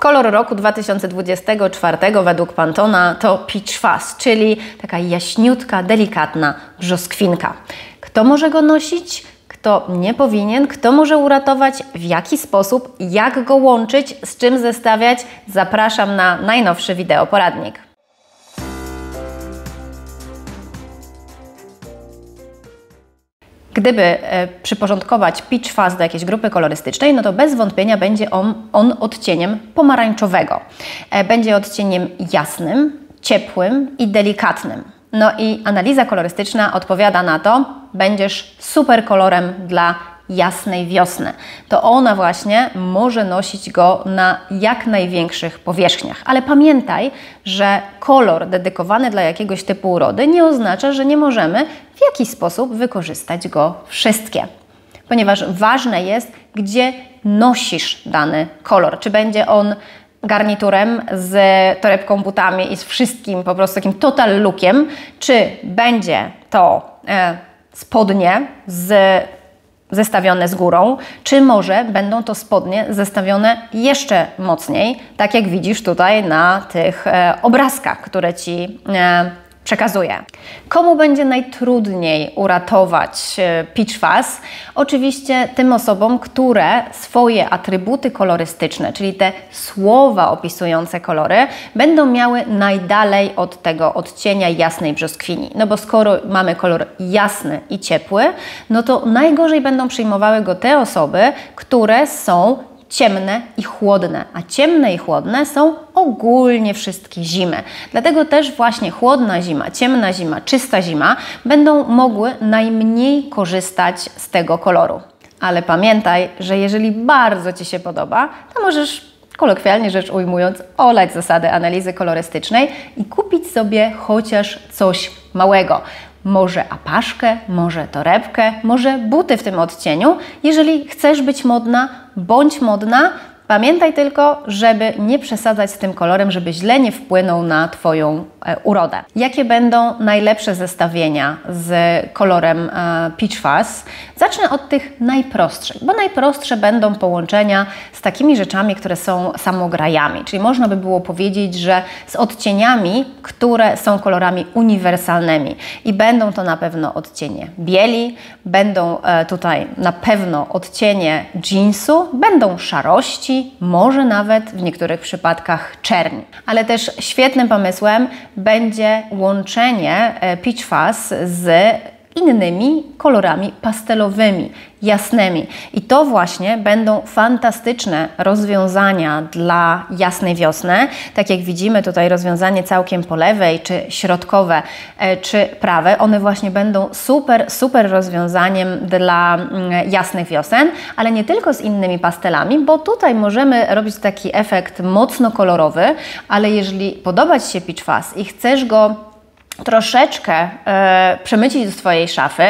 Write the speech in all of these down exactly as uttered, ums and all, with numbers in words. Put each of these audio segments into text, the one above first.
Kolor roku dwa tysiące dwudziestego czwartego według Pantona to Peach Fuzz, czyli taka jaśniutka, delikatna brzoskwinka. Kto może go nosić? Kto nie powinien? Kto może uratować? W jaki sposób? Jak go łączyć? Z czym zestawiać? Zapraszam na najnowszy wideoporadnik. Gdyby przyporządkować Peach Fuzz do jakiejś grupy kolorystycznej, no to bez wątpienia będzie on, on odcieniem pomarańczowego. Będzie odcieniem jasnym, ciepłym i delikatnym. No i analiza kolorystyczna odpowiada na to, będziesz super kolorem dla jasnej wiosny. To ona właśnie może nosić go na jak największych powierzchniach. Ale pamiętaj, że kolor dedykowany dla jakiegoś typu urody nie oznacza, że nie możemy w jakiś sposób wykorzystać go wszystkie. Ponieważ ważne jest, gdzie nosisz dany kolor. Czy będzie on garniturem, z torebką, butami i z wszystkim po prostu takim total lookiem, czy będzie to e, spodnie z zestawione z górą, czy może będą to spodnie zestawione jeszcze mocniej, tak jak widzisz tutaj na tych e, obrazkach, które Ci e, przekazuję. Komu będzie najtrudniej uratować e, Peach Fuzz? Oczywiście tym osobom, które swoje atrybuty kolorystyczne, czyli te słowa opisujące kolory, będą miały najdalej od tego odcienia jasnej brzoskwini. No bo skoro mamy kolor jasny i ciepły, no to najgorzej będą przyjmowały go te osoby, które są ciemne i chłodne, a ciemne i chłodne są ogólnie wszystkie zimy. Dlatego też właśnie chłodna zima, ciemna zima, czysta zima będą mogły najmniej korzystać z tego koloru. Ale pamiętaj, że jeżeli bardzo Ci się podoba, to możesz, kolokwialnie rzecz ujmując, olać zasady analizy kolorystycznej i kupić sobie chociaż coś małego. Może apaszkę, może torebkę, może buty w tym odcieniu. Jeżeli chcesz być modna, bądź modna. Pamiętaj tylko, żeby nie przesadzać z tym kolorem, żeby źle nie wpłynął na Twoją e, urodę. Jakie będą najlepsze zestawienia z kolorem e, Peach Fuzz? Zacznę od tych najprostszych, bo najprostsze będą połączenia z takimi rzeczami, które są samograjami. Czyli można by było powiedzieć, że z odcieniami, które są kolorami uniwersalnymi. I będą to na pewno odcienie bieli, będą e, tutaj na pewno odcienie jeansu, będą szarości, może nawet w niektórych przypadkach czerni. Ale też świetnym pomysłem będzie łączenie Peach Fuzz z innymi kolorami pastelowymi, jasnymi. I to właśnie będą fantastyczne rozwiązania dla jasnej wiosny. Tak jak widzimy tutaj rozwiązanie całkiem po lewej, czy środkowe, czy prawe. One właśnie będą super, super rozwiązaniem dla jasnych wiosen, ale nie tylko z innymi pastelami, bo tutaj możemy robić taki efekt mocno kolorowy, ale jeżeli podoba Ci się Peach Fuzz i chcesz go troszeczkę e, przemycić do swojej szafy,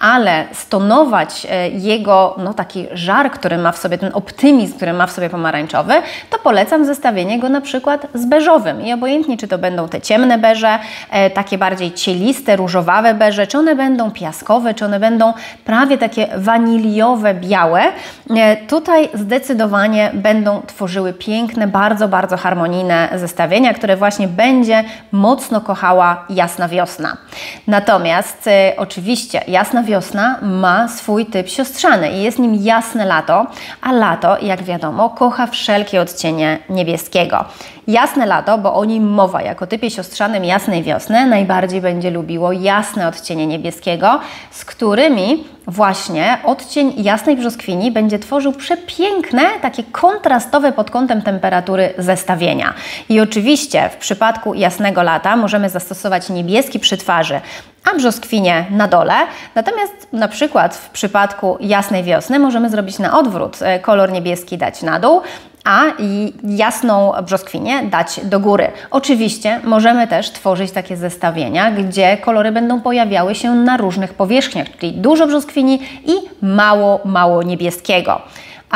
ale stonować e, jego no, taki żar, który ma w sobie, ten optymizm, który ma w sobie pomarańczowy, to polecam zestawienie go na przykład z beżowym. I obojętnie, czy to będą te ciemne beże, e, takie bardziej cieliste, różowawe beże, czy one będą piaskowe, czy one będą prawie takie waniliowe, białe, e, tutaj zdecydowanie będą tworzyły piękne, bardzo, bardzo harmonijne zestawienia, które właśnie będzie mocno kochała jasna wiosna. Natomiast y, oczywiście jasna wiosna ma swój typ siostrzany i jest nim jasne lato, a lato, jak wiadomo, kocha wszelkie odcienie niebieskiego. Jasne lato, bo o nim mowa jako typie siostrzanym jasnej wiosny, najbardziej będzie lubiło jasne odcienie niebieskiego, z którymi właśnie odcień jasnej brzoskwini będzie tworzył przepiękne, takie kontrastowe pod kątem temperatury zestawienia. I oczywiście w przypadku jasnego lata możemy zastosować niebieski przy twarzy, a brzoskwinie na dole. Natomiast na przykład w przypadku jasnej wiosny możemy zrobić na odwrót, kolor niebieski dać na dół, a i jasną brzoskwinię dać do góry. Oczywiście możemy też tworzyć takie zestawienia, gdzie kolory będą pojawiały się na różnych powierzchniach, czyli dużo brzoskwini i mało, mało niebieskiego.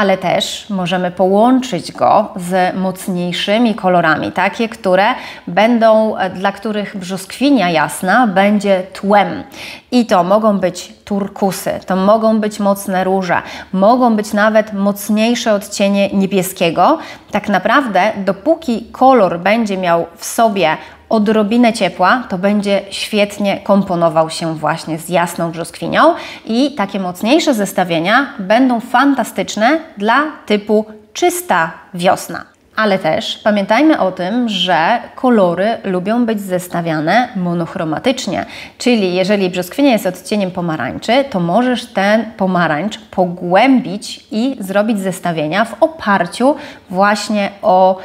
ale też możemy połączyć go z mocniejszymi kolorami, takie, które będą, dla których brzoskwinia jasna będzie tłem. I to mogą być turkusy, to mogą być mocne róże, mogą być nawet mocniejsze odcienie niebieskiego. Tak naprawdę, dopóki kolor będzie miał w sobie odrobinę ciepła, to będzie świetnie komponował się właśnie z jasną brzoskwinią i takie mocniejsze zestawienia będą fantastyczne dla typu czysta wiosna. Ale też pamiętajmy o tym, że kolory lubią być zestawiane monochromatycznie, czyli jeżeli brzoskwinia jest odcieniem pomarańczy, to możesz ten pomarańcz pogłębić i zrobić zestawienia w oparciu właśnie o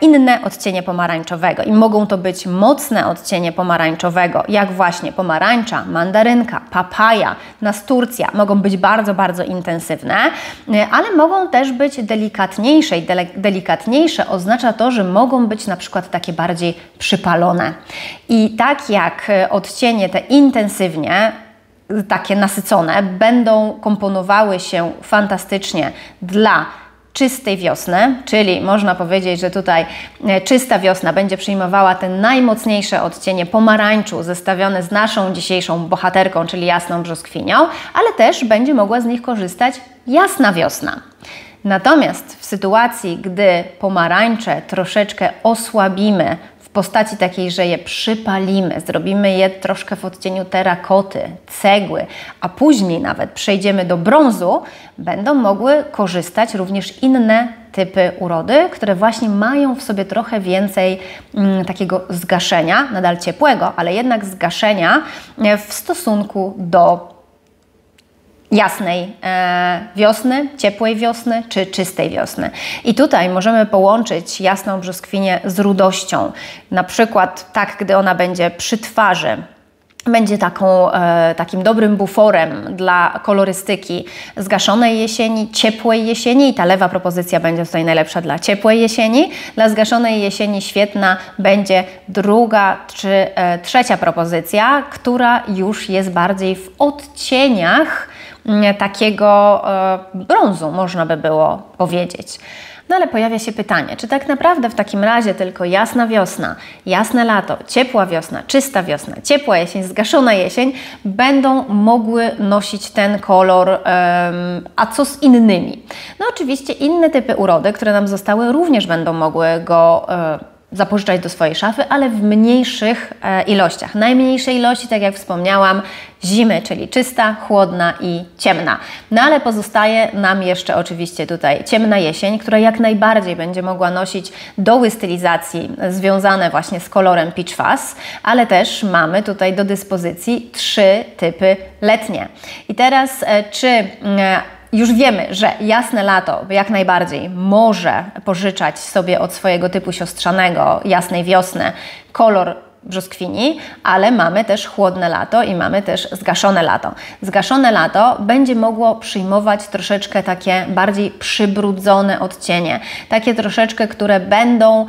inne odcienie pomarańczowego i mogą to być mocne odcienie pomarańczowego, jak właśnie pomarańcza, mandarynka, papaja, nasturcja, mogą być bardzo, bardzo intensywne, ale mogą też być delikatniejsze i delikatniejsze oznacza to, że mogą być na przykład takie bardziej przypalone. I tak jak odcienie te intensywnie, takie nasycone, będą komponowały się fantastycznie dla czystej wiosny, czyli można powiedzieć, że tutaj czysta wiosna będzie przyjmowała te najmocniejsze odcienie pomarańczu zestawione z naszą dzisiejszą bohaterką, czyli jasną brzoskwinią, ale też będzie mogła z nich korzystać jasna wiosna. Natomiast w sytuacji, gdy pomarańcze troszeczkę osłabimy w postaci takiej, że je przypalimy, zrobimy je troszkę w odcieniu terakoty, cegły, a później nawet przejdziemy do brązu, będą mogły korzystać również inne typy urody, które właśnie mają w sobie trochę więcej mm, takiego zgaszenia, nadal ciepłego, ale jednak zgaszenia w stosunku do jasnej e, wiosny, ciepłej wiosny czy czystej wiosny. I tutaj możemy połączyć jasną brzoskwinię z rudością. Na przykład tak, gdy ona będzie przy twarzy, będzie taką, e, takim dobrym buforem dla kolorystyki zgaszonej jesieni, ciepłej jesieni i ta lewa propozycja będzie tutaj najlepsza dla ciepłej jesieni. Dla zgaszonej jesieni świetna będzie druga czy e, trzecia propozycja, która już jest bardziej w odcieniach takiego e, brązu, można by było powiedzieć. No ale pojawia się pytanie, czy tak naprawdę w takim razie tylko jasna wiosna, jasne lato, ciepła wiosna, czysta wiosna, ciepła jesień, zgaszona jesień będą mogły nosić ten kolor, um, a co z innymi? No oczywiście inne typy urody, które nam zostały, również będą mogły go um, zapożyczać do swojej szafy, ale w mniejszych e, ilościach. Najmniejsze ilości, tak jak wspomniałam, zimy, czyli czysta, chłodna i ciemna. No ale pozostaje nam jeszcze oczywiście tutaj ciemna jesień, która jak najbardziej będzie mogła nosić doły stylizacji związane właśnie z kolorem Peach Fuzz, ale też mamy tutaj do dyspozycji trzy typy letnie. I teraz e, czy... E, Już wiemy, że jasne lato jak najbardziej może pożyczać sobie od swojego typu siostrzanego, jasnej wiosny, kolor brzoskwini, ale mamy też chłodne lato i mamy też zgaszone lato. Zgaszone lato będzie mogło przyjmować troszeczkę takie bardziej przybrudzone odcienie, takie troszeczkę, które będą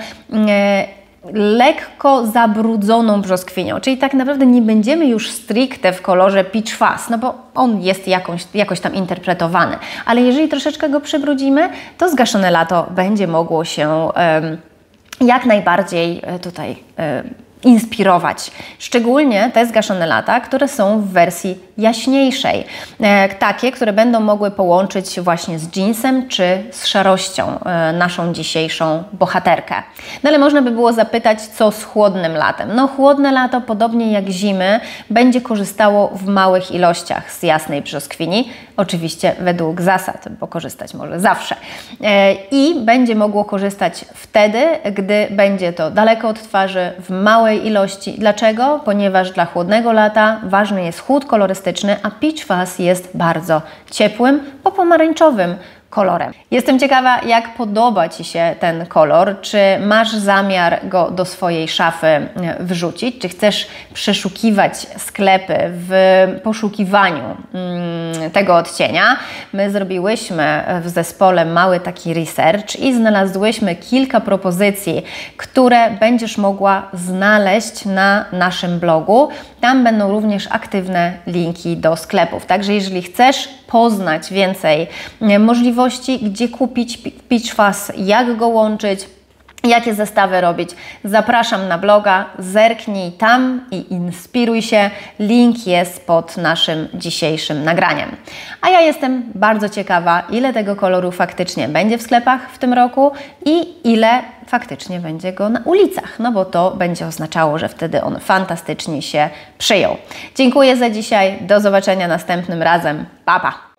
Yy, lekko zabrudzoną brzoskwinią, czyli tak naprawdę nie będziemy już stricte w kolorze Peach Fuzz, no bo on jest jakąś, jakoś tam interpretowany, ale jeżeli troszeczkę go przybrudzimy, to zgaszone lato będzie mogło się y, jak najbardziej y, tutaj y, inspirować. Szczególnie te zgaszone lata, które są w wersji jaśniejszej. E, takie, które będą mogły połączyć właśnie z jeansem czy z szarością e, naszą dzisiejszą bohaterkę. No ale można by było zapytać, co z chłodnym latem? No chłodne lato, podobnie jak zimy, będzie korzystało w małych ilościach z jasnej brzoskwini. Oczywiście według zasad, bo korzystać może zawsze. E, I będzie mogło korzystać wtedy, gdy będzie to daleko od twarzy, w małej ilości. Dlaczego? Ponieważ dla chłodnego lata ważny jest chłód kolorystyczny, a Peach Fuzz jest bardzo ciepłym, bo pomarańczowym kolorem. Jestem ciekawa, jak podoba Ci się ten kolor, czy masz zamiar go do swojej szafy wrzucić, czy chcesz przeszukiwać sklepy w poszukiwaniu mm, tego odcienia. My zrobiłyśmy w zespole mały taki research i znalazłyśmy kilka propozycji, które będziesz mogła znaleźć na naszym blogu. Tam będą również aktywne linki do sklepów. Także jeżeli chcesz poznać więcej możliwości, gdzie kupić Peach Fuzz, jak go łączyć, jakie zestawy robić. Zapraszam na bloga, zerknij tam i inspiruj się. Link jest pod naszym dzisiejszym nagraniem. A ja jestem bardzo ciekawa, ile tego koloru faktycznie będzie w sklepach w tym roku i ile faktycznie będzie go na ulicach, no bo to będzie oznaczało, że wtedy on fantastycznie się przyjął. Dziękuję za dzisiaj, do zobaczenia następnym razem. Pa, pa!